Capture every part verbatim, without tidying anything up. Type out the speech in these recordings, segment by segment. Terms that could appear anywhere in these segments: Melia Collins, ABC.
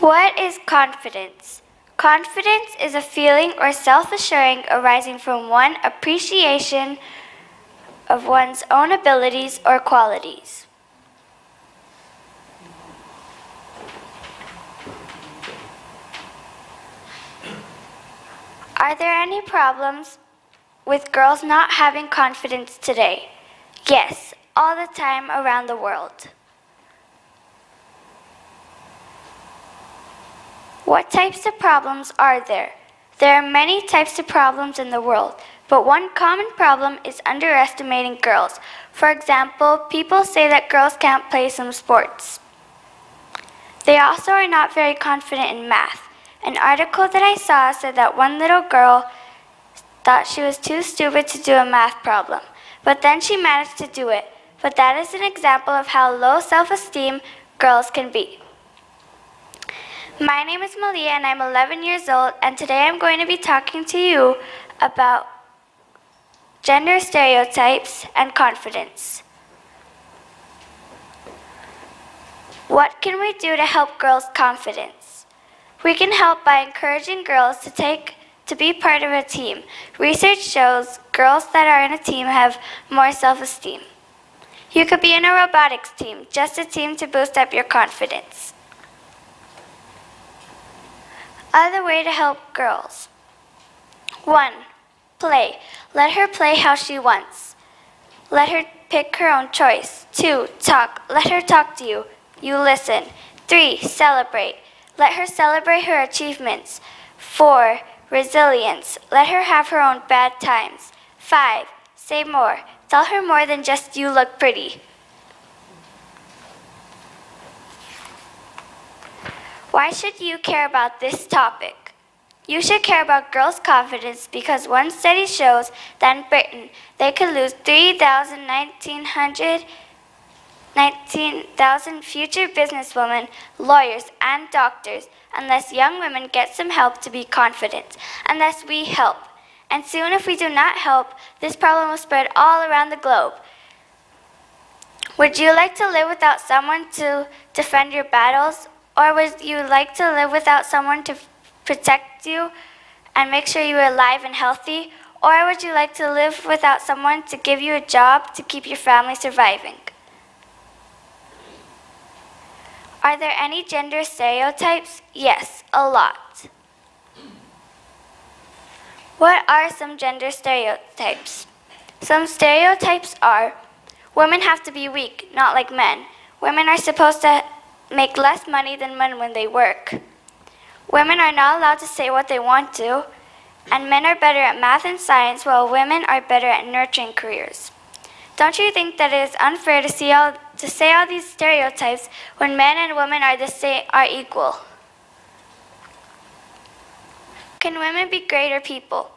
What is confidence? Confidence is a feeling or self-assuring arising from one's appreciation of one's own abilities or qualities. Are there any problems with girls not having confidence today? Yes, all the time around the world. What types of problems are there? There are many types of problems in the world, but one common problem is underestimating girls. For example, people say that girls can't play some sports. They also are not very confident in math. An article that I saw said that one little girl thought she was too stupid to do a math problem, but then she managed to do it. But that is an example of how low self-esteem girls can be. My name is Malia and I'm eleven years old, and today I'm going to be talking to you about gender stereotypes and confidence. What can we do to help girls' confidence? We can help by encouraging girls to take to be part of a team. Research shows girls that are in a team have more self-esteem. You could be in a robotics team, just a team to boost up your confidence. Other way to help girls. One, play. Let her play how she wants. Let her pick her own choice. Two, talk. Let her talk to you. You listen. Three, celebrate. Let her celebrate her achievements. Four, resilience. Let her have her own bad times. Five, say more. Tell her more than just you look pretty. Why should you care about this topic? You should care about girls' confidence because one study shows that in Britain, they could lose three thousand future businesswomen, lawyers, and doctors unless young women get some help to be confident, unless we help. And soon if we do not help, this problem will spread all around the globe. Would you like to live without someone to defend your battles? Or would you like to live without someone to protect you and make sure you are alive and healthy? Or would you like to live without someone to give you a job to keep your family surviving? Are there any gender stereotypes? Yes, a lot. What are some gender stereotypes? Some stereotypes are women have to be weak, not like men. Women are supposed to make less money than men when they work. Women are not allowed to say what they want to, and men are better at math and science while women are better at nurturing careers. Don't you think that it is unfair to, see all, to say all these stereotypes when men and women are, the same, are equal? Can women be greater people?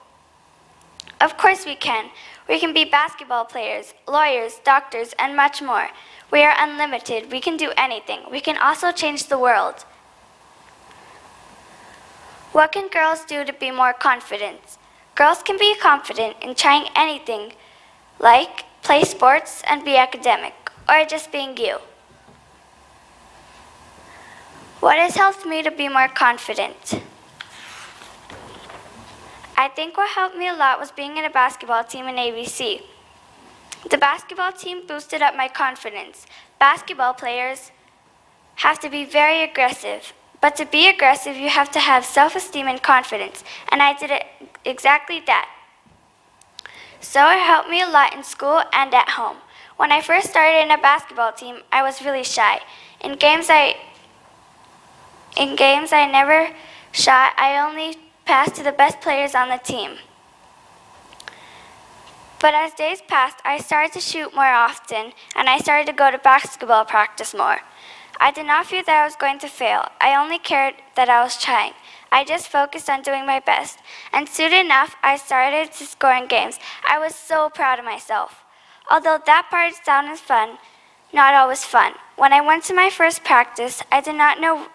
Of course we can. We can be basketball players, lawyers, doctors, and much more. We are unlimited. We can do anything. We can also change the world. What can girls do to be more confident? Girls can be confident in trying anything, like play sports and be academic, or just being you. What has helped me to be more confident? I think what helped me a lot was being in a basketball team in A B C. The basketball team boosted up my confidence. Basketball players have to be very aggressive, but to be aggressive, you have to have self-esteem and confidence, and I did it exactly that. So it helped me a lot in school and at home. When I first started in a basketball team, I was really shy. In games I, in games I never shot, I only passed to the best players on the team. But as days passed, I started to shoot more often, and I started to go to basketball practice more. I did not feel that I was going to fail. I only cared that I was trying. I just focused on doing my best. And soon enough, I started to score in games. I was so proud of myself. Although that part sounded fun, not always fun. When I went to my first practice, I did not know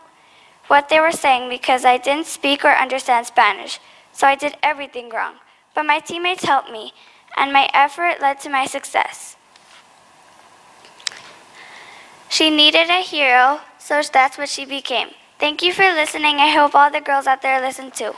what they were saying because I didn't speak or understand Spanish. So I did everything wrong. But my teammates helped me, and my effort led to my success. She needed a hero, so that's what she became. Thank you for listening. I hope all the girls out there listen too.